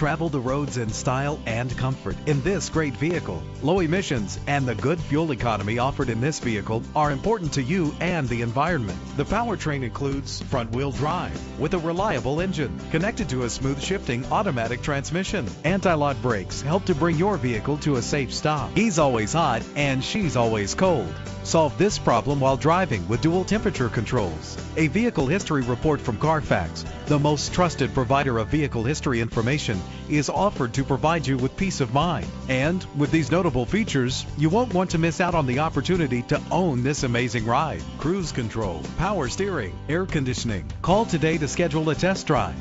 Travel the roads in style and comfort in this great vehicle. Low emissions and the good fuel economy offered in this vehicle are important to you and the environment. The powertrain includes front-wheel drive with a reliable engine connected to a smooth shifting automatic transmission. Anti-lock brakes help to bring your vehicle to a safe stop. He's always hot and she's always cold. Solve this problem while driving with dual temperature controls. A vehicle history report from Carfax, the most trusted provider of vehicle history information, is offered to provide you with peace of mind. And with these notable features, you won't want to miss out on the opportunity to own this amazing ride. Cruise control, power steering, air conditioning. Call today to schedule a test drive.